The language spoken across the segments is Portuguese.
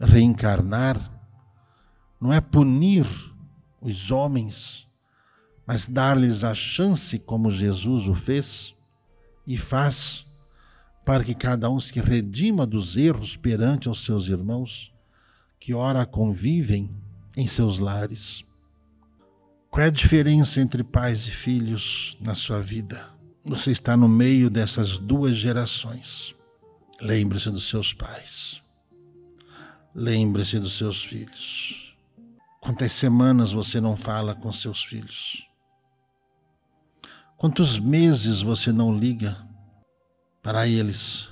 reencarnar não é punir os homens, mas dar-lhes a chance, como Jesus o fez e faz, para que cada um se redima dos erros perante aos seus irmãos, que ora convivem em seus lares. Qual é a diferença entre pais e filhos na sua vida? Você está no meio dessas duas gerações. Lembre-se dos seus pais. Lembre-se dos seus filhos. Quantas semanas você não fala com seus filhos? Quantos meses você não liga para eles?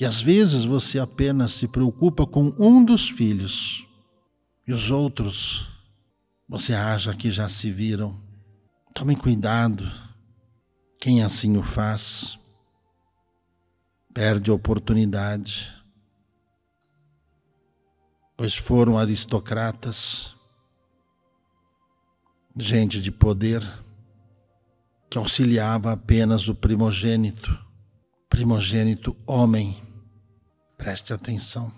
E às vezes você apenas se preocupa com um dos filhos e os outros você acha que já se viram. Tome cuidado. Quem assim o faz perde a oportunidade, pois foram aristocratas, gente de poder, que auxiliava apenas o primogênito homem. Preste atenção.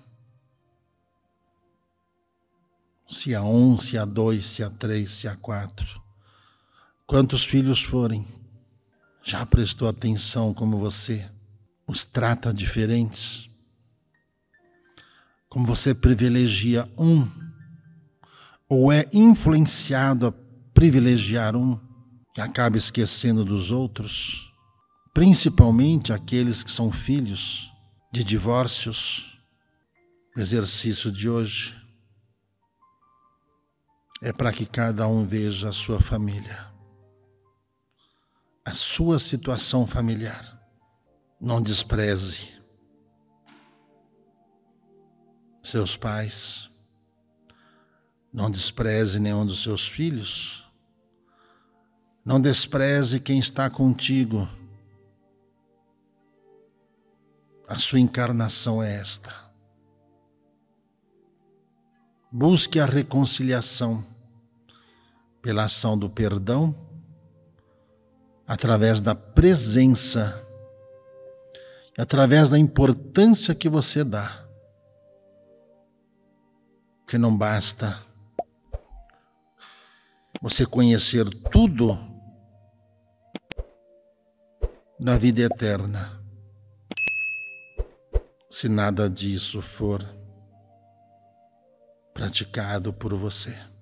Se há um, se há dois, se há três, se há quatro, quantos filhos forem, já prestou atenção como você os trata diferentes? Como você privilegia um, ou é influenciado a privilegiar um e acaba esquecendo dos outros, principalmente aqueles que são filhos de divórcios. O exercício de hoje é para que cada um veja a sua família, a sua situação familiar. Não despreze seus pais, não despreze nenhum dos seus filhos, não despreze quem está contigo. A sua encarnação é esta. Busque a reconciliação pela ação do perdão, através da presença, através da importância que você dá. Porque não basta você conhecer tudo da vida eterna, se nada disso for praticado por você.